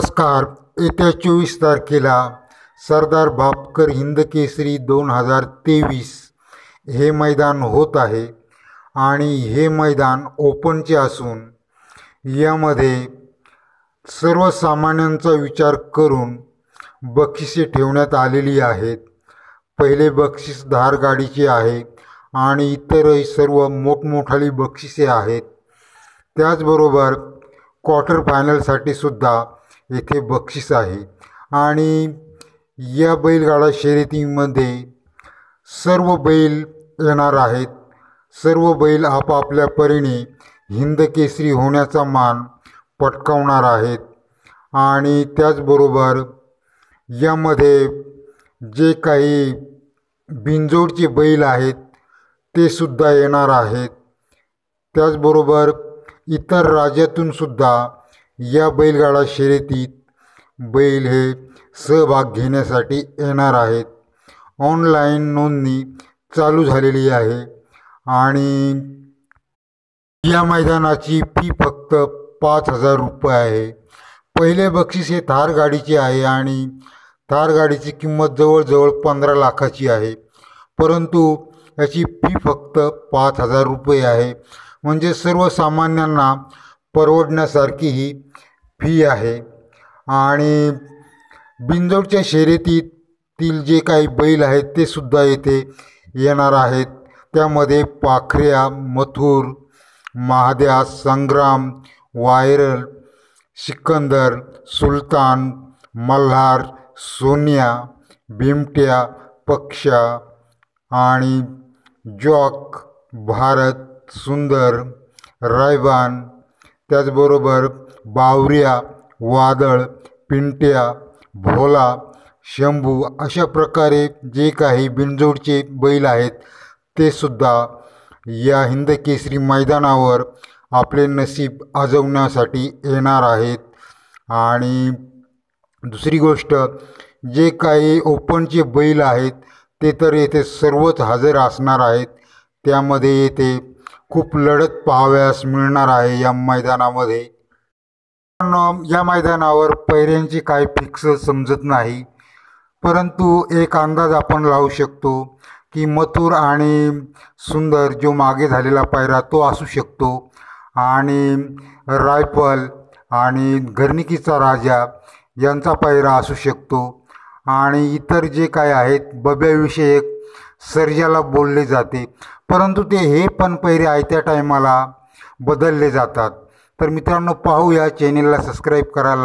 नमस्कार। येत्या 24 तारखेला सरदार बापकर हिंद केसरी 2023 हे मैदान होत आहे आणि हे मैदान ओपनचे असून यामध्ये सर्वसामान्यांचा विचार करून बक्षिसे ठेवण्यात आलेली आहेत। पहिले बक्षीस धार गाडीचे आहे आणि इतरही सर्व मोठमोठाली बक्षिसे आहेत। त्याचबरोबर क्वार्टर फायनलसाठी सुद्धा येथे बक्षीस आहे आणि या बैलगाडा शर्यतीमध्ये सर्व बैल येणार आहेत। सर्व बैल आपापल्या परीने हिंद केसरी होण्याचा मान पटकावणार आहेत आणि त्याचबरोबर यामध्ये जे काही बिंजोडचे बैल आहेत ते सुद्धा येणार आहेत। त्याचबरोबर इतर राज्यातून सुद्धा या बैलगाडा शर्यतीत बैल हे सहभाग घेण्यासाठी येणार आहेत। ऑनलाईन नोंदणी चालू झालेली आहे आणि या मैदानाची फी फक्त 5,000 रुपये आहे। पहिले बक्षीस हे थार गाडीचे आहे आणि थार गाडीची किंमत जवळजवळ 15 लाखाची आहे, परंतु याची फी फक्त 5,000 रुपये आहे। म्हणजे सर्वसामान्यांना परवडण्यासारखी ही फी आहे। आणि बिंजोडच्या शर्यतीतील जे काही बैल आहेत ते सुद्धा येथे येणार आहेत। त्यामध्ये पाखरिया, मथुर, महाद्या, संग्राम, वाडळ, सिकंदर, सुल्तान, मल्हार, सोनिया, भिमटिया, पक्ष्या आणि जोक, भारत सुंदर, रायबान, त्याचबरोबर बाऊऱ्या, वाडळ, पिंट्या, भोला, शंभू अशा प्रकारे जे काही बिंजोडचे बैल आहेत ते सुद्धा या हिंद केसरी मैदानावर आपले नसीब आजवण्यासाठी येणार आहेत। आणि दुसरी गोष्ट, जे काही ओपनचे बैल आहेत ते तर येथे सर्वच हजर असणार आहेत। त्यामध्ये येथे खूप लढत पाहावयास मिळणार आहे या मैदानामध्ये। या मैदानावर पैऱ्यांची काही फिक्स समजत नाही, परंतु एक अंदाज आपण लावू शकतो की मथुर आणि सुंदर जो मागे झालेला पैरा तो असू शकतो आणि रायफल आणि घरणिकीचा राजा यांचा पैरा असू शकतो आणि इतर जे काय आहेत बब्याविषयी सर्जाला बोलले जाते, परंतु ते हे पण पैरे आयत्या टायमाला बदलले जातात। तर मित्रांनो, पाहू या चॅनेलला सबस्क्राईब करायला